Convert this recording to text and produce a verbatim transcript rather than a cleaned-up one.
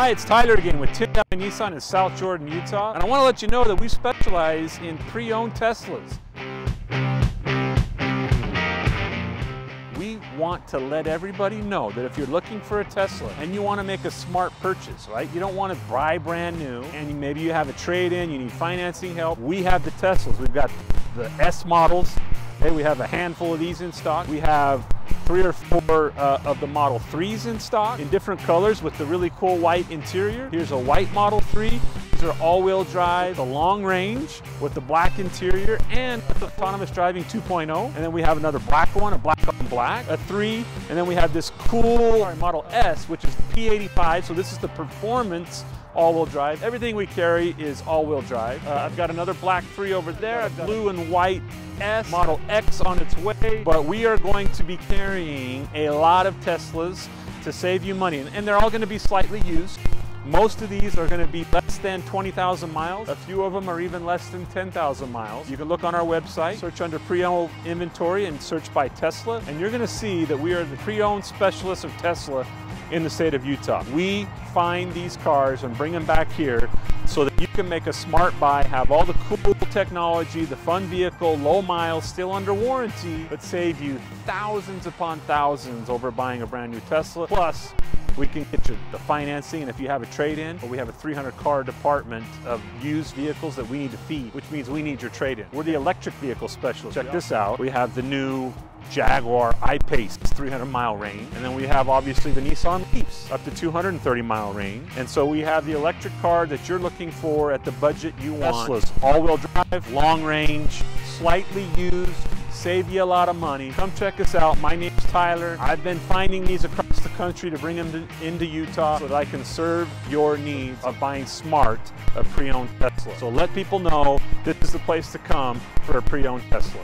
Hi, it's Tyler again with Tim and Nissan in South Jordan, Utah, and I want to let you know that we specialize in pre-owned Teslas. We want to let everybody know that if you're looking for a Tesla and you want to make a smart purchase, right? You don't want to buy brand new, and maybe you have a trade-in, you need financing help. We have the Teslas. We've got the S models. Hey, we have a handful of these in stock. We have three or four uh, of the Model threes in stock in different colors with the really cool white interior. Here's a white Model three. These are all-wheel drive, the long range with the black interior and with autonomous driving two point oh. And then we have another black one, a black on black, a three. And then we have this cool Model S, which is P eighty-five. So this is the performance all-wheel drive. Everything we carry is all-wheel drive. Uh, I've got another black three over there, a blue and white S, Model X on its way. But we are going to be carrying a lot of Teslas to save you money. And they're all going to be slightly used. Most of these are going to be less than twenty thousand miles. A few of them are even less than ten thousand miles. You can look on our website, search under pre-owned inventory and search by Tesla. And you're going to see that we are the pre-owned specialists of Tesla in the state of Utah. We find these cars and bring them back here so that you can make a smart buy, have all the cool technology, the fun vehicle, low miles, still under warranty, but save you thousands upon thousands over buying a brand new Tesla. Plus, we can get you the financing, and if you have a trade-in, we have a three hundred car department of used vehicles that we need to feed, which means we need your trade-in. We're the electric vehicle specialist. Check this out. We have the new Jaguar I-Pace, it's three hundred mile range. And then we have obviously the Nissan Leafs, up to two hundred thirty mile range. And so we have the electric car that you're looking for at the budget you want. Teslas, all-wheel drive, long range, slightly used, save you a lot of money. Come check us out. My name's Tyler. I've been finding these across the country to bring them to, into Utah so that I can serve your needs of buying smart a pre-owned Tesla. So let people know this is the place to come for a pre-owned Tesla.